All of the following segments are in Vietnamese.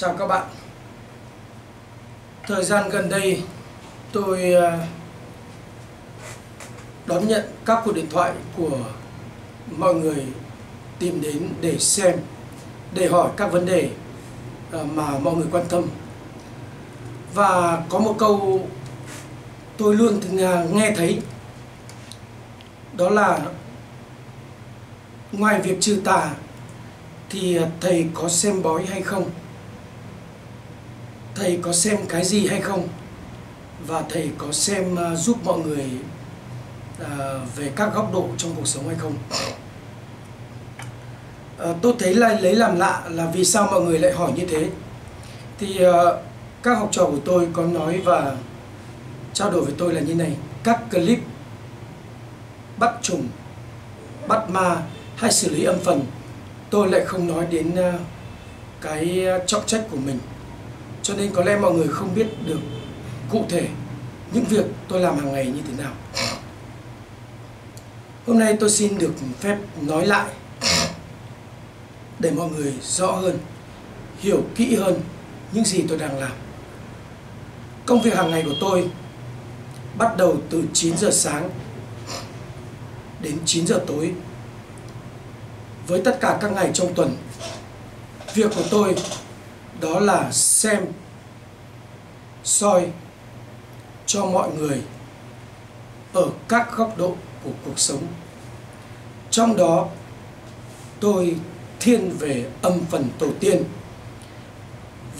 Chào các bạn. Thời gian gần đây tôi đón nhận các cuộc điện thoại của mọi người tìm đến để xem, để hỏi các vấn đề mà mọi người quan tâm. Và có một câu tôi luôn nghe thấy, đó là ngoài việc trừ tà thì thầy có xem bói hay không? Thầy có xem cái gì hay không? Và thầy có xem giúp mọi người về các góc độ trong cuộc sống hay không? Tôi thấy là lấy làm lạ là vì sao mọi người lại hỏi như thế. Thì các học trò của tôi có nói và trao đổi với tôi là như này: các clip bắt trùng, bắt ma hay xử lý âm phần, tôi lại không nói đến cái trọng trách của mình. Cho nên có lẽ mọi người không biết được cụ thể những việc tôi làm hàng ngày như thế nào. Hôm nay tôi xin được phép nói lại để mọi người rõ hơn, hiểu kỹ hơn những gì tôi đang làm. Công việc hàng ngày của tôi bắt đầu từ 9 giờ sáng đến 9 giờ tối. Với tất cả các ngày trong tuần, việc của tôi đó là xem, soi cho mọi người ở các góc độ của cuộc sống. Trong đó tôi thiên về âm phần tổ tiên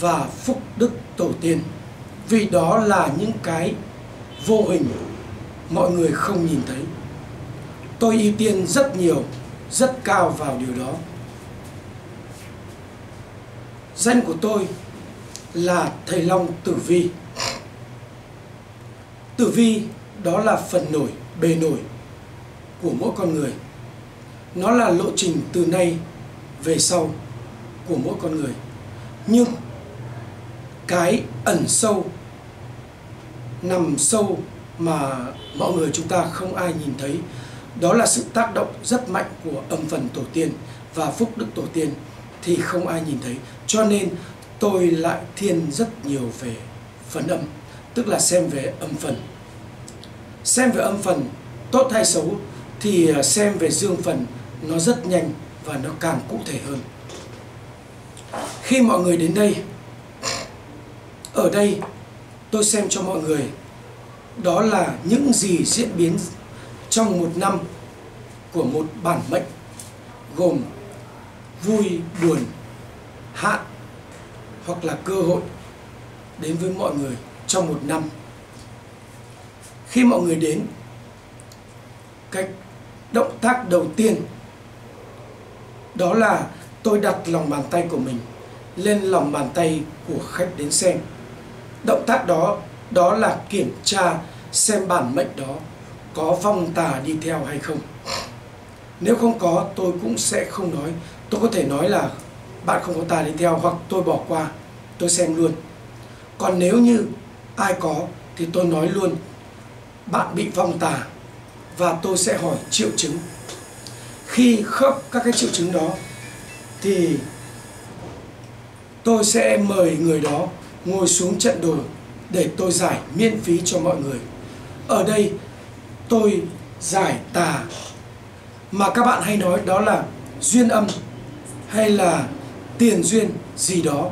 và phúc đức tổ tiên, vì đó là những cái vô hình mọi người không nhìn thấy. Tôi ưu tiên rất nhiều, rất cao vào điều đó. Danh của tôi là Thầy Long Tử Vi. Tử vi đó là phần nổi, bề nổi của mỗi con người. Nó là lộ trình từ nay về sau của mỗi con người. Nhưng cái ẩn sâu, nằm sâu mà mọi người chúng ta không ai nhìn thấy, đó là sự tác động rất mạnh của âm phần tổ tiên và phúc đức tổ tiên thì không ai nhìn thấy. Cho nên tôi lại thiên rất nhiều về phần âm, tức là xem về âm phần. Xem về âm phần tốt hay xấu thì xem về dương phần nó rất nhanh và nó càng cụ thể hơn. Khi mọi người đến đây, ở đây tôi xem cho mọi người đó là những gì diễn biến trong một năm của một bản mệnh, gồm vui, buồn, hạn hoặc là cơ hội đến với mọi người trong một năm. Khi mọi người đến, cái động tác đầu tiên đó là tôi đặt lòng bàn tay của mình lên lòng bàn tay của khách đến xem. Động tác đó là kiểm tra xem bản mệnh đó có vong tà đi theo hay không. Nếu không có, tôi cũng sẽ không nói. Tôi có thể nói là bạn không có tà đi theo, hoặc tôi bỏ qua, tôi xem luôn. Còn nếu như ai có thì tôi nói luôn bạn bị vong tà, và tôi sẽ hỏi triệu chứng. Khi khớp các cái triệu chứng đó thì tôi sẽ mời người đó ngồi xuống trận đồ để tôi giải miễn phí cho mọi người. Ở đây tôi giải tà mà các bạn hay nói đó là duyên âm hay là tiền duyên gì đó,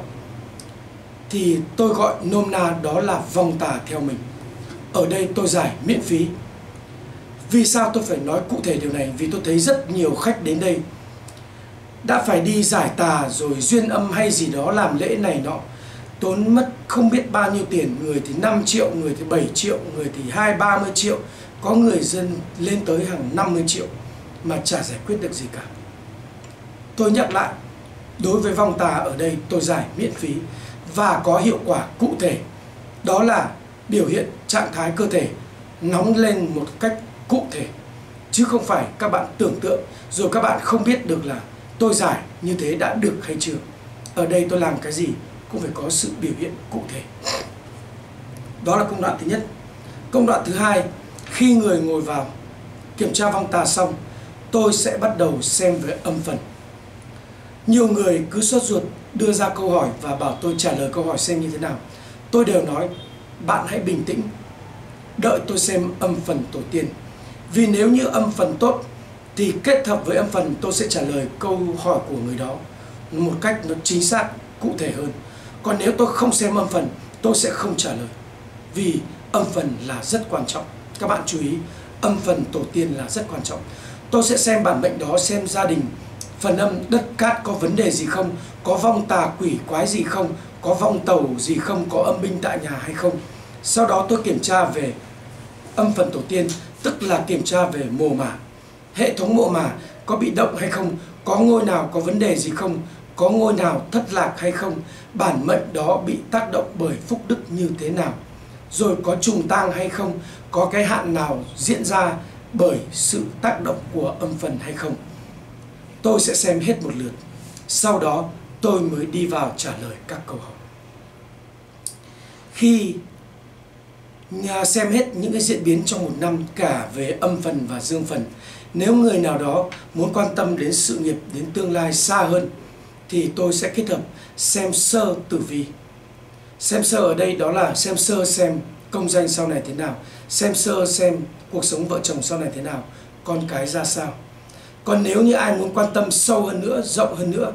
thì tôi gọi nôm na đó là vong tà theo mình. Ở đây tôi giải miễn phí. Vì sao tôi phải nói cụ thể điều này? Vì tôi thấy rất nhiều khách đến đây đã phải đi giải tà rồi duyên âm hay gì đó, làm lễ này nọ, tốn mất không biết bao nhiêu tiền. Người thì 5 triệu, người thì 7 triệu, người thì 20-30 triệu, có người dân lên tới hàng 50 triệu mà chả giải quyết được gì cả. Tôi nhắc lại, đối với vong tà ở đây tôi giải miễn phí và có hiệu quả cụ thể. Đó là biểu hiện trạng thái cơ thể nóng lên một cách cụ thể, chứ không phải các bạn tưởng tượng rồi các bạn không biết được là tôi giải như thế đã được hay chưa. Ở đây tôi làm cái gì cũng phải có sự biểu hiện cụ thể. Đó là công đoạn thứ nhất. Công đoạn thứ hai, khi người ngồi vào kiểm tra vong tà xong, tôi sẽ bắt đầu xem về âm phần. Nhiều người cứ sốt ruột đưa ra câu hỏi và bảo tôi trả lời câu hỏi xem như thế nào, tôi đều nói bạn hãy bình tĩnh, đợi tôi xem âm phần tổ tiên. Vì nếu như âm phần tốt thì kết hợp với âm phần tôi sẽ trả lời câu hỏi của người đó một cách nó chính xác, cụ thể hơn. Còn nếu tôi không xem âm phần, tôi sẽ không trả lời. Vì âm phần là rất quan trọng. Các bạn chú ý, âm phần tổ tiên là rất quan trọng. Tôi sẽ xem bản mệnh đó, xem gia đình, phần âm đất cát có vấn đề gì không, có vong tà quỷ quái gì không, có vong tàu gì không, có âm binh tại nhà hay không. Sau đó tôi kiểm tra về âm phần tổ tiên, tức là kiểm tra về mồ mả. Hệ thống mộ mả có bị động hay không, có ngôi nào có vấn đề gì không, có ngôi nào thất lạc hay không, bản mệnh đó bị tác động bởi phúc đức như thế nào, rồi có trùng tang hay không, có cái hạn nào diễn ra bởi sự tác động của âm phần hay không. Tôi sẽ xem hết một lượt, sau đó tôi mới đi vào trả lời các câu hỏi. Khi xem hết những cái diễn biến trong một năm cả về âm phần và dương phần, nếu người nào đó muốn quan tâm đến sự nghiệp, đến tương lai xa hơn, thì tôi sẽ kết hợp xem sơ tử vi. Xem sơ ở đây đó là xem sơ xem công danh sau này thế nào, xem sơ xem cuộc sống vợ chồng sau này thế nào, con cái ra sao. Còn nếu như ai muốn quan tâm sâu hơn nữa, rộng hơn nữa,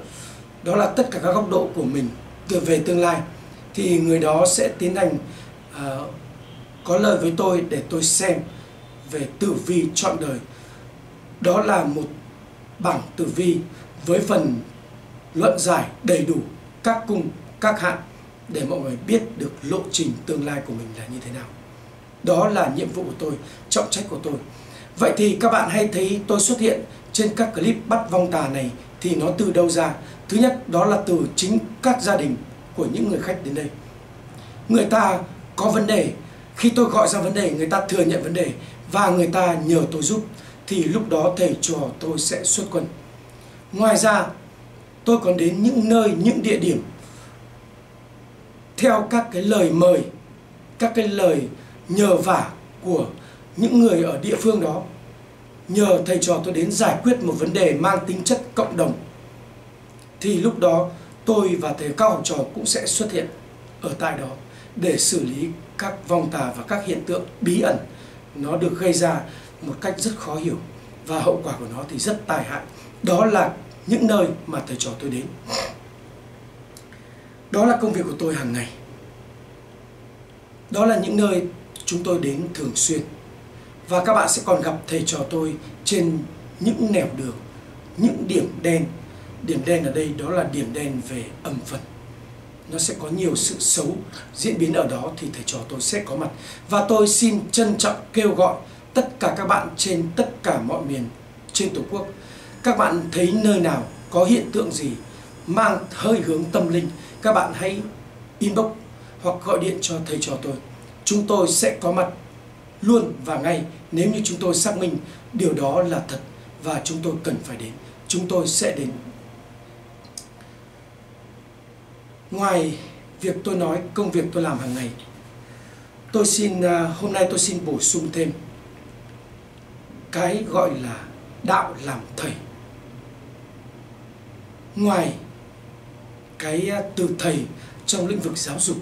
đó là tất cả các góc độ của mình từ về tương lai, thì người đó sẽ tiến hành có lời với tôi để tôi xem về tử vi trọn đời. Đó là một bảng tử vi với phần luận giải đầy đủ các cung, các hạn để mọi người biết được lộ trình tương lai của mình là như thế nào. Đó là nhiệm vụ của tôi, trọng trách của tôi. Vậy thì các bạn hay thấy tôi xuất hiện trên các clip bắt vong tà này thì nó từ đâu ra? Thứ nhất đó là từ chính các gia đình của những người khách đến đây. Người ta có vấn đề, khi tôi gọi ra vấn đề người ta thừa nhận vấn đề và người ta nhờ tôi giúp, thì lúc đó thầy trò tôi sẽ xuất quân. Ngoài ra tôi còn đến những nơi, những địa điểm theo các cái lời mời, các cái lời nhờ vả của những người ở địa phương đó, nhờ thầy trò tôi đến giải quyết một vấn đề mang tính chất cộng đồng, thì lúc đó tôi và các học trò cũng sẽ xuất hiện ở tại đó để xử lý các vong tà và các hiện tượng bí ẩn nó được gây ra một cách rất khó hiểu, và hậu quả của nó thì rất tai hại. Đó là những nơi mà thầy trò tôi đến. Đó là công việc của tôi hàng ngày. Đó là những nơi chúng tôi đến thường xuyên. Và các bạn sẽ còn gặp thầy trò tôi trên những nẻo đường, những điểm đen. Điểm đen ở đây đó là điểm đen về âm phần. Nó sẽ có nhiều sự xấu diễn biến ở đó thì thầy trò tôi sẽ có mặt. Và tôi xin trân trọng kêu gọi tất cả các bạn trên tất cả mọi miền trên Tổ quốc. Các bạn thấy nơi nào có hiện tượng gì mang hơi hướng tâm linh, các bạn hãy inbox hoặc gọi điện cho thầy trò tôi. Chúng tôi sẽ có mặt luôn và ngay nếu như chúng tôi xác minh điều đó là thật và chúng tôi cần phải đến. Chúng tôi sẽ đến. Ngoài việc tôi nói, công việc tôi làm hàng ngày, tôi xin hôm nay tôi xin bổ sung thêm cái gọi là đạo làm thầy. Ngoài cái từ thầy trong lĩnh vực giáo dục,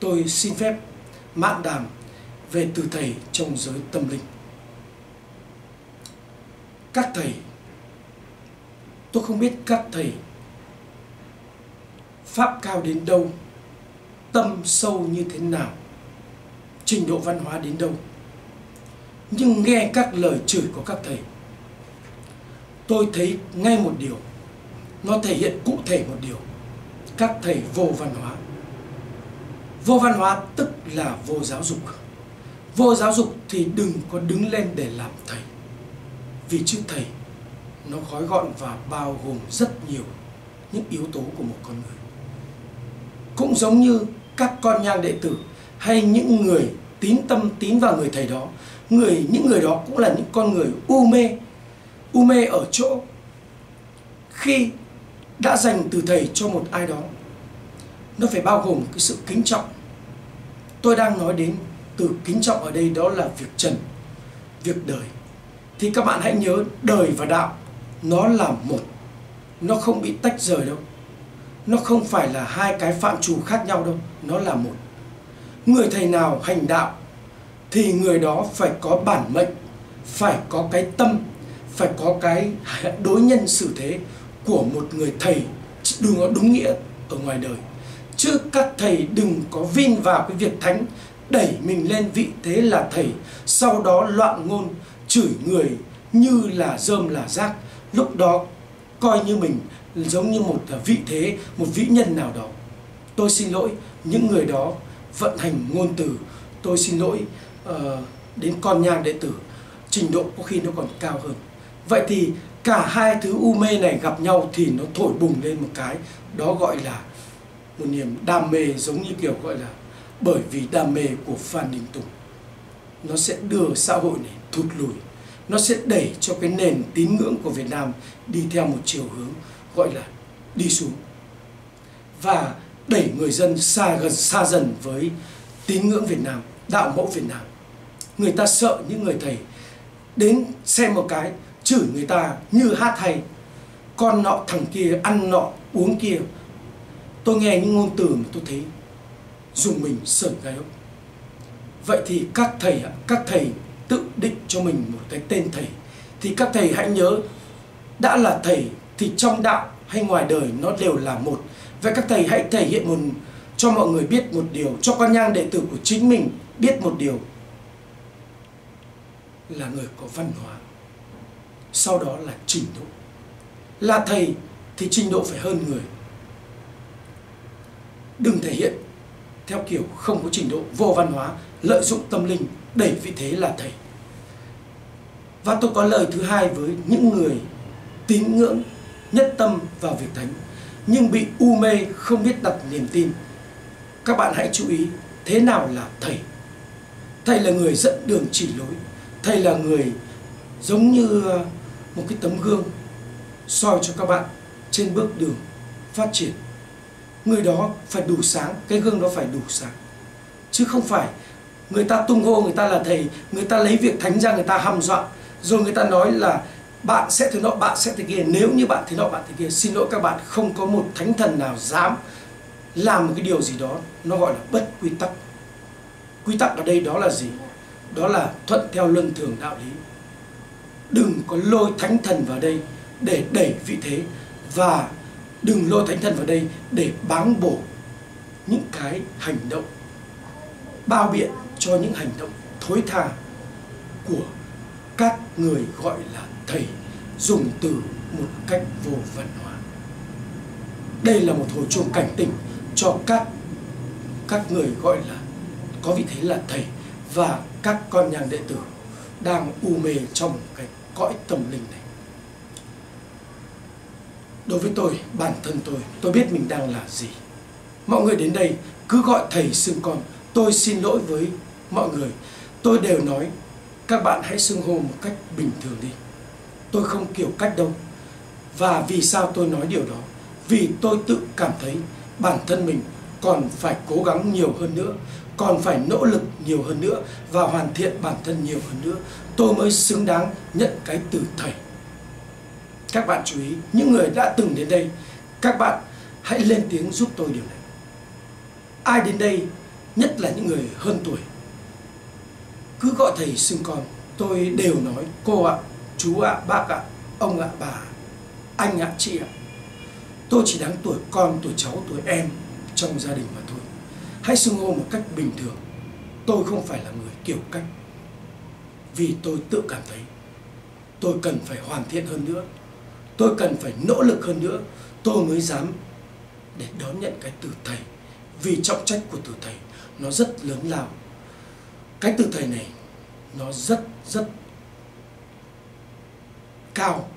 tôi xin phép mạn đàm về từ thầy trong giới tâm linh. Các thầy, tôi không biết các thầy pháp cao đến đâu, tâm sâu như thế nào, trình độ văn hóa đến đâu, nhưng nghe các lời chửi của các thầy, tôi thấy ngay một điều, nó thể hiện cụ thể một điều: các thầy vô văn hóa. Vô văn hóa tức là vô giáo dục. Vô giáo dục thì đừng có đứng lên để làm thầy, vì chữ thầy nó gói gọn và bao gồm rất nhiều những yếu tố của một con người. Cũng giống như các con nhang đệ tử hay những người tín tâm tín vào người thầy đó, những người đó cũng là những con người u mê. U mê ở chỗ khi đã dành từ thầy cho một ai đó, nó phải bao gồm cái sự kính trọng. Tôi đang nói đến từ kính trọng ở đây đó là việc trần, việc đời. Thì các bạn hãy nhớ đời và đạo nó là một, nó không bị tách rời đâu. nó không phải là hai cái phạm trù khác nhau đâu, nó là một. Người thầy nào hành đạo thì người đó phải có bản mệnh, phải có cái tâm, phải có cái đối nhân xử thế của một người thầy đừng có đúng nghĩa ở ngoài đời. Chứ các thầy đừng có vin vào cái việc thánh, đẩy mình lên vị thế là thầy, sau đó loạn ngôn, chửi người như là rơm là rác. Lúc đó coi như mình giống như một vị thế, một vĩ nhân nào đó. Tôi xin lỗi những người đó vận hành ngôn từ. Tôi xin lỗi đến con nhang đệ tử, trình độ có khi nó còn cao hơn. Vậy thì cả hai thứ u mê này gặp nhau thì nó thổi bùng lên một cái, đó gọi là một niềm đam mê, giống như kiểu gọi là bởi vì đam mê của Phan Đình Tùng. Nó sẽ đưa xã hội này thụt lùi, nó sẽ đẩy cho cái nền tín ngưỡng của Việt Nam đi theo một chiều hướng gọi là đi xuống, và đẩy người dân xa dần với tín ngưỡng Việt Nam, đạo mẫu Việt Nam. Người ta sợ những người thầy đến xem một cái chửi người ta như hát hay, con nọ thằng kia, ăn nọ uống kia. Tôi nghe những ngôn từ mà tôi thấy dùng mình sởn gai ốc. Vậy thì các thầy tự định cho mình một cái tên thầy, thì các thầy hãy nhớ, đã là thầy thì trong đạo hay ngoài đời nó đều là một. Vậy các thầy hãy thể hiện cho mọi người biết một điều, cho con nhang đệ tử của chính mình biết một điều, là người có văn hóa, sau đó là trình độ. Là thầy thì trình độ phải hơn người, đừng thể hiện theo kiểu không có trình độ, vô văn hóa, lợi dụng tâm linh, đẩy vị thế là thầy. Và tôi có lời thứ hai với những người tín ngưỡng nhất tâm vào việc thánh nhưng bị u mê, không biết đặt niềm tin. Các bạn hãy chú ý thế nào là thầy. Thầy là người dẫn đường chỉ lối, thầy là người giống như một cái tấm gương soi cho các bạn trên bước đường phát triển. Người đó phải đủ sáng, cái gương đó phải đủ sáng, chứ không phải người ta tung hô người ta là thầy, người ta lấy việc thánh ra người ta hăm dọa, rồi người ta nói là bạn sẽ thế nọ, bạn sẽ thế kia, nếu như bạn thế nọ, bạn thế kia. Xin lỗi các bạn, không có một thánh thần nào dám làm một cái điều gì đó nó gọi là bất quy tắc. Quy tắc ở đây đó là gì? Đó là thuận theo luân thường đạo lý. Đừng có lôi thánh thần vào đây để đẩy vị thế, và đừng lôi thánh thần vào đây để báng bổ những cái hành động, bao biện cho những hành động thối tha của các người gọi là thầy, dùng từ một cách vô văn hóa. Đây là một hồi chuông cảnh tỉnh cho các người gọi là có vị thế là thầy và các con nhang đệ tử đang u mê trong cái cõi tâm linh này. Đối với tôi, bản thân tôi biết mình đang là gì. Mọi người đến đây cứ gọi thầy xưng con. Tôi xin lỗi với mọi người, tôi đều nói các bạn hãy xưng hô một cách bình thường đi. Tôi không kiểu cách đâu. Và vì sao tôi nói điều đó? Vì tôi tự cảm thấy bản thân mình còn phải cố gắng nhiều hơn nữa, còn phải nỗ lực nhiều hơn nữa và hoàn thiện bản thân nhiều hơn nữa, tôi mới xứng đáng nhận cái từ thầy. Các bạn chú ý, những người đã từng đến đây, các bạn hãy lên tiếng giúp tôi điều này. Ai đến đây, nhất là những người hơn tuổi, cứ gọi thầy xưng con, tôi đều nói cô ạ, chú ạ, bác ạ, ông ạ, bà, anh ạ, chị ạ. Tôi chỉ đáng tuổi con, tuổi cháu, tuổi em trong gia đình mà thôi. Hãy xưng hô một cách bình thường. Tôi không phải là người kiểu cách, vì tôi tự cảm thấy tôi cần phải hoàn thiện hơn nữa, tôi cần phải nỗ lực hơn nữa, tôi mới dám để đón nhận cái từ thầy. Vì trọng trách của từ thầy nó rất lớn lao. Cái từ thầy này nó rất cao,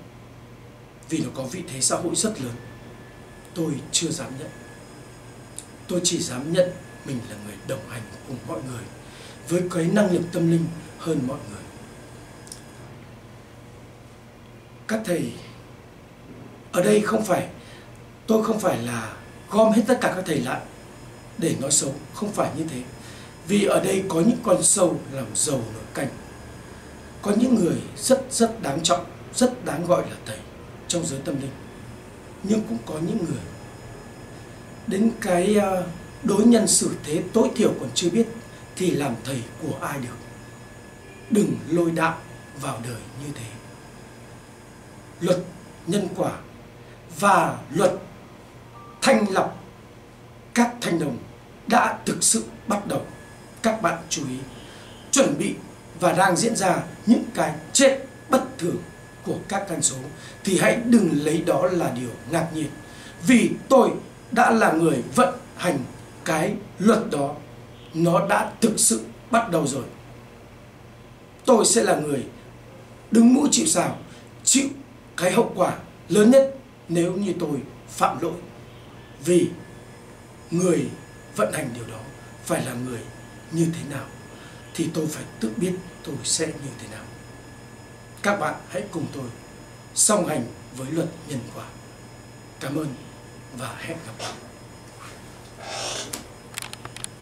vì nó có vị thế xã hội rất lớn. Tôi chưa dám nhận. Tôi chỉ dám nhận mình là người đồng hành cùng mọi người, với cái năng lực tâm linh hơn mọi người. Các thầy ở đây không phải, tôi không phải là gom hết tất cả các thầy lại để nói xấu, không phải như thế. Vì ở đây có những con sâu làm giàu nổi canh, có những người rất đáng trọng, rất đáng gọi là thầy trong giới tâm linh. Nhưng cũng có những người đến cái đối nhân xử thế tối thiểu còn chưa biết thì làm thầy của ai được. Đừng lôi đạo vào đời như thế. Luật nhân quả và luật thanh lọc các thanh đồng đã thực sự bắt đầu. Các bạn chú ý, chuẩn bị và đang diễn ra những cái chết bất thường của các con số thì hãy đừng lấy đó là điều ngạc nhiên, vì tôi đã là người vận hành cái luật đó, nó đã thực sự bắt đầu rồi. Tôi sẽ là người đứng mũi chịu sào, chịu cái hậu quả lớn nhất nếu như tôi phạm lỗi, vì người vận hành điều đó phải là người như thế nào thì tôi phải tự biết tôi sẽ như thế nào. Các bạn hãy cùng tôi song hành với luật nhân quả. Cảm ơn và hẹn gặp lại.